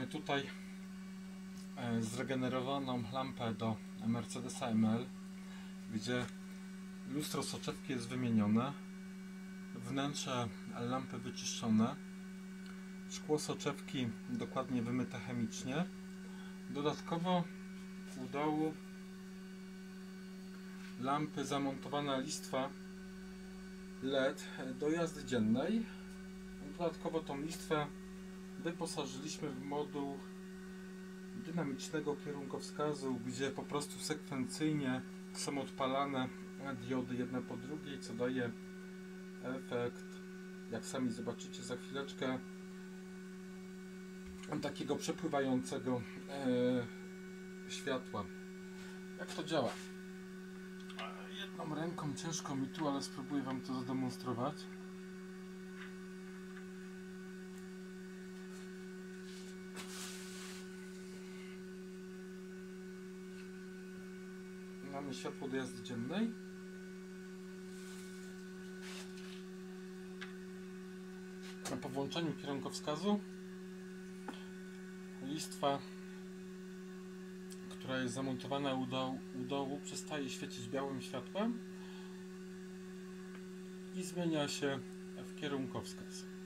mamy tutaj zregenerowaną lampę do Mercedesa ML, gdzie lustro soczewki jest wymienione, wnętrze lampy wyczyszczone, szkło soczewki dokładnie wymyte chemicznie. Dodatkowo u dołu lampy zamontowane listwa LED do jazdy dziennej. Dodatkowo tą listwę wyposażyliśmy w moduł dynamicznego kierunkowskazu, gdzie po prostu sekwencyjnie są odpalane diody jedna po drugiej, co daje efekt, jak sami zobaczycie za chwileczkę, takiego przepływającego światła. Jak to działa? Jedną ręką ciężko mi tu, ale spróbuję wam to zademonstrować. Mamy światło do jazdy dziennej. Po włączeniu kierunkowskazu listwa, która jest zamontowana u dołu, przestaje świecić białym światłem i zmienia się w kierunkowskaz.